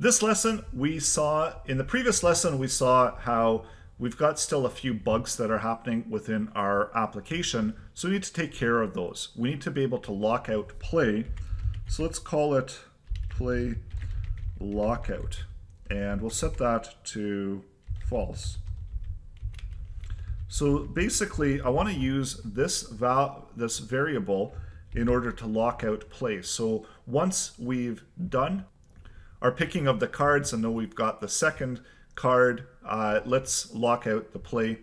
This lesson we saw, in the previous lesson we saw how we've got still a few bugs that are happening within our application, so we need to take care of those. We need to be able to lock out play. So let's call it play lockout, and we'll set that to false. So basically I want to use this variable in order to lock out play. So once we've done our picking of the cards, and now we've got the second card, let's lock out the play.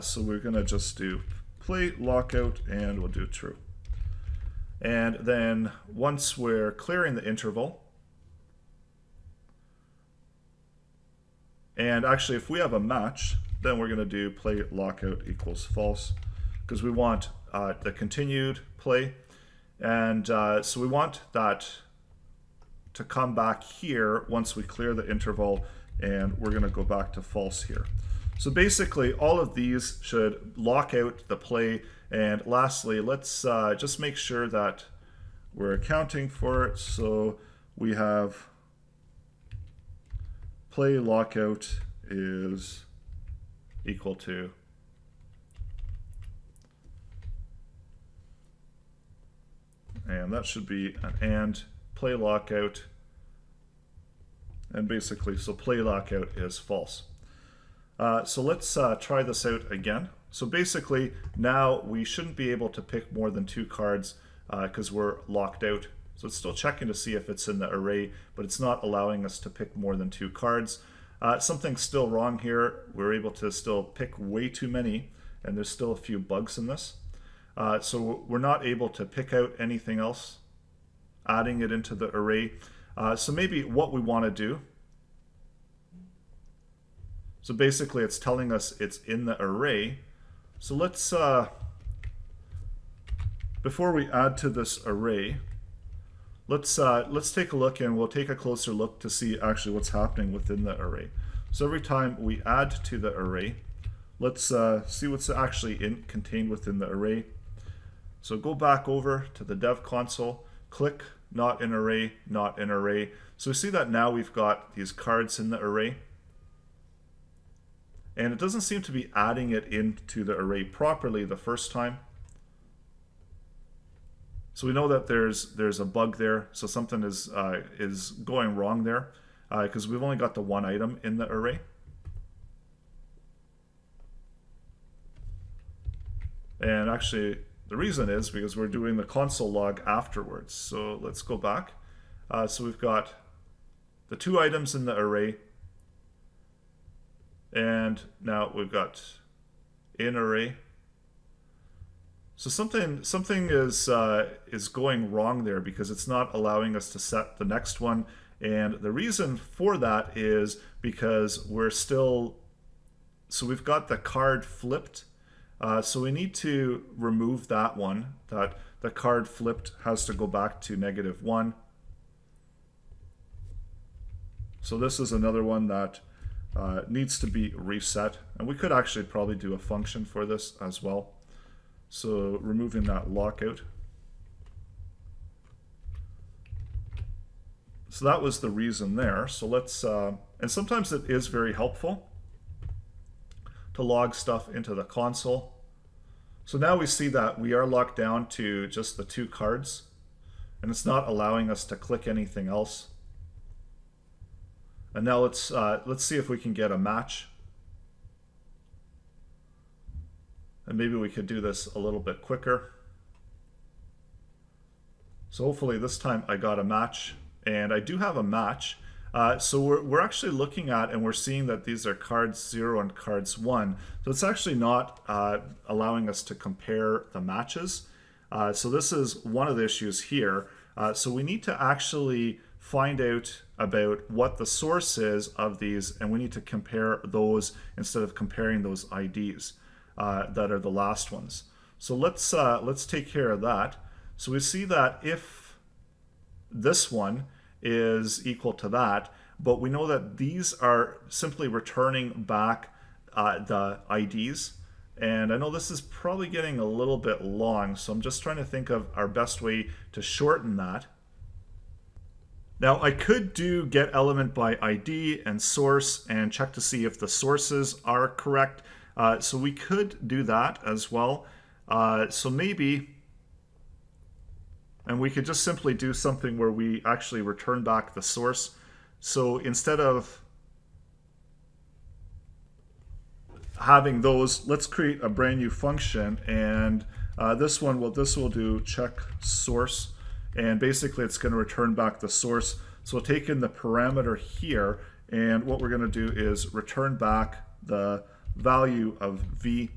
So we're gonna just do play lockout and we'll do true. And then once we're clearing the interval, and actually if we have a match, then we're gonna do play lockout equals false, because we want the continued play. And so we want that to come back here once we clear the interval, and we're going to go back to false here. So basically all of these should lock out the play. And lastly, let's just make sure that we're accounting for it. So we have play lockout is equal to and that should be an and play lockout, and basically so play lockout is false. So let's try this out again. So basically now we shouldn't be able to pick more than two cards because we're locked out. So it's still checking to see if it's in the array, but it's not allowing us to pick more than two cards. Something's still wrong here. We're able to still pick way too many, and there's still a few bugs in this. So we're not able to pick out anything else, adding it into the array. So maybe what we want to do, so basically it's telling us it's in the array. So let's, before we add to this array, let's take a look, and we'll take a closer look to see actually what's happening within the array. So every time we add to the array, let's see what's actually contained within the array. So go back over to the dev console, click not in array, not in array. So we see that now we've got these cards in the array, and it doesn't seem to be adding it into the array properly the first time. So we know that there's a bug there. So something is going wrong there, because we've only got the one item in the array. And actually the reason is because we're doing the console log afterwards. So let's go back. So we've got the two items in the array, and now we've got in array. So something is going wrong there, because it's not allowing us to set the next one. And the reason for that is because we're still, so we've got the card flipped. So we need to remove that one, that the card flipped has to go back to -1. So this is another one that needs to be reset. And we could actually probably do a function for this as well. So removing that lockout. So that was the reason there. So let's, and sometimes it is very helpful to log stuff into the console. So now we see that we are locked down to just the two cards, and it's not allowing us to click anything else. And now let's see if we can get a match. And maybe we could do this a little bit quicker. So hopefully this time I got a match, and I do have a match. So we're actually looking at, and we're seeing that these are cards 0 and cards 1. So it's actually not allowing us to compare the matches. So this is one of the issues here. So we need to actually find out about what the source is of these, and we need to compare those instead of comparing those IDs that are the last ones. So let's take care of that. So we see that if this one is equal to that, but we know that these are simply returning back the IDs. And I know this is probably getting a little bit long, so I'm just trying to think of our best way to shorten that. Now I could do get element by ID and source and check to see if the sources are correct. So we could do that as well. So maybe, and we could just simply do something where we actually return back the source. So instead of having those, let's create a brand new function, and this will do check source, and basically it's going to return back the source. So we'll take in the parameter here, and what we're going to do is return back the value of v.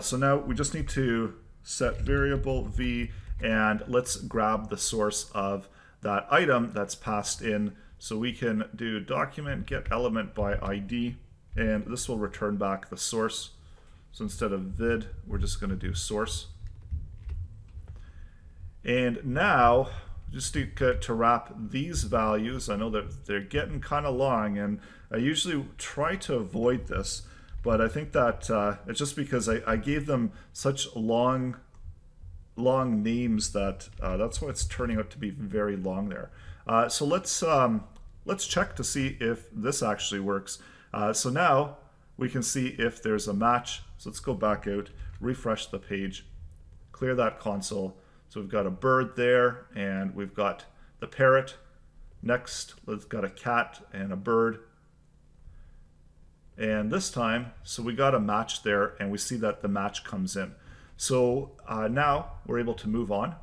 So now we just need to set variable v, and let's grab the source of that item that's passed in. So we can do document get element by ID, and this will return back the source. So instead of vid, we're just going to do source. And now, just to wrap these values, I know that they're getting kind of long, and I usually try to avoid this, but I think that it's just because I gave them such long names that that's why it's turning out to be very long there. So let's check to see if this actually works. So now we can see if there's a match. So let's go back out, refresh the page, clear that console. So we've got a bird there, and we've got the parrot. Next, we've got a cat and a bird. And this time, so we got a match there, and we see that the match comes in. So now we're able to move on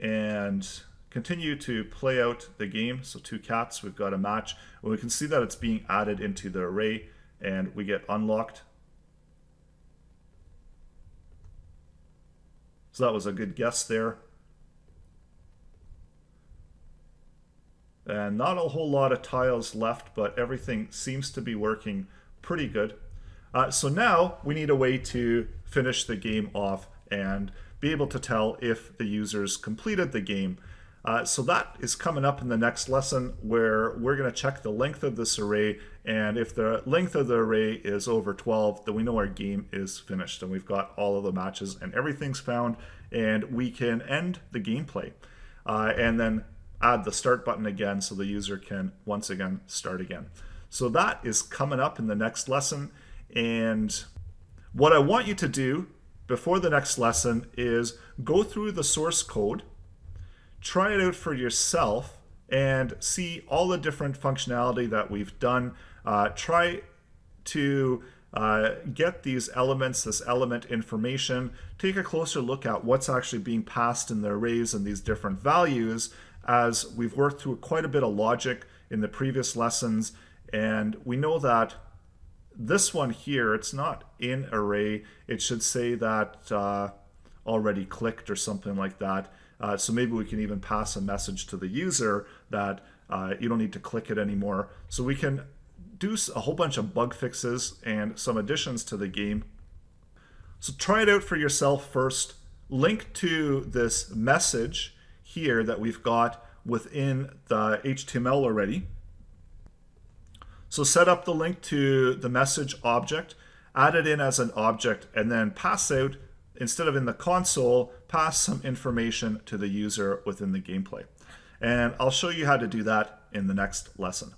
and continue to play out the game. So two cats, we've got a match. Well, we can see that it's being added into the array, and we get unlocked. So that was a good guess there. And not a whole lot of tiles left, but everything seems to be working pretty good. So now we need a way to finish the game off and be able to tell if the users completed the game. So that is coming up in the next lesson, where we're going to check the length of this array, and if the length of the array is over 12, then we know our game is finished and we've got all of the matches and everything's found, and we can end the gameplay and then add the start button again so the user can once again start again. So that is coming up in the next lesson, and what I want you to do before the next lesson is go through the source code, try it out for yourself, and see all the different functionality that we've done. Try to get these elements, this element information, take a closer look at what's actually being passed in the arrays and these different values, as we've worked through quite a bit of logic in the previous lessons, and we know that this one here, it's not in array, it should say that already clicked or something like that. So maybe we can even pass a message to the user that you don't need to click it anymore. So we can do a whole bunch of bug fixes and some additions to the game. So try it out for yourself first. Link to this message here that we've got within the HTML already. So set up the link to the message object, add it in as an object, and then pass out, instead of in the console, pass some information to the user within the gameplay. And I'll show you how to do that in the next lesson.